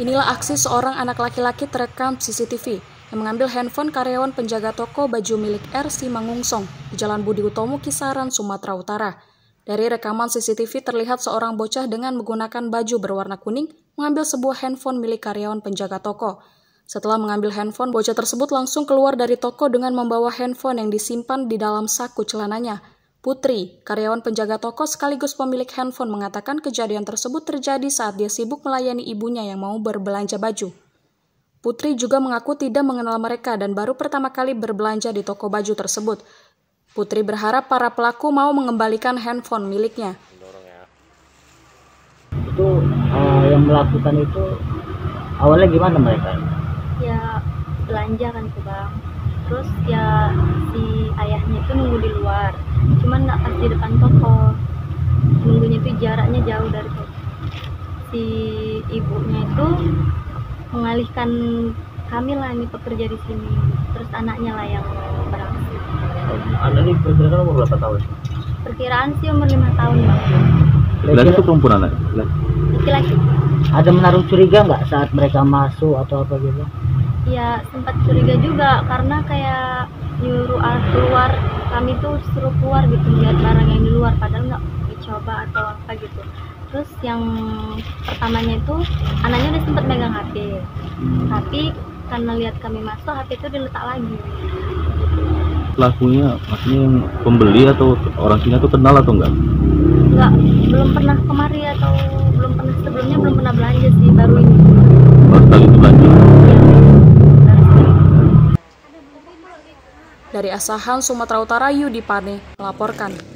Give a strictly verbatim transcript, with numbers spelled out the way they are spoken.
Inilah aksi seorang anak laki-laki terekam C C T V yang mengambil handphone karyawan penjaga toko baju milik R. Simangungsong di Jalan Budi Utomo, Kisaran, Sumatera Utara. Dari rekaman C C T V terlihat seorang bocah dengan menggunakan baju berwarna kuning mengambil sebuah handphone milik karyawan penjaga toko. Setelah mengambil handphone, bocah tersebut langsung keluar dari toko dengan membawa handphone yang disimpan di dalam saku celananya. Putri, karyawan penjaga toko sekaligus pemilik handphone, mengatakan kejadian tersebut terjadi saat dia sibuk melayani ibunya yang mau berbelanja baju. Putri juga mengaku tidak mengenal mereka dan baru pertama kali berbelanja di toko baju tersebut. Putri berharap para pelaku mau mengembalikan handphone miliknya. Itu uh, yang melakukan itu awalnya gimana mereka? Ya belanja kan tuh bang. Terus ya si ayahnya itu nunggu di luar. Cuman pas di depan toko nunggunya itu jaraknya jauh dari toko. Si ibunya itu mengalihkan kami lah, ini pekerja di sini, terus anaknya lah yang beraksi. Anak ini perkiraan umur berapa tahun? Perkiraan sih umur lima tahun bang. Laki itu perempuan anak? Laki-laki. Ada menaruh curiga nggak saat mereka masuk atau apa gitu? Ya sempat curiga juga karena kayak nyuruh keluar, kami tuh suruh keluar gitu lihat barang yang di luar padahal nggak dicoba atau apa gitu. Terus yang pertamanya itu anaknya udah sempat megang H P, hmm. tapi karena lihat kami masuk H P itu diletak lagi. Pelakunya maksudnya pembeli atau orang sini tuh kenal atau enggak? Enggak, belum pernah kemari atau belum pernah sebelumnya belum pernah belanja sih, baru ini. Baru kali itu belanja. Dari Asahan, Sumatera Utara, Yudi Pane melaporkan.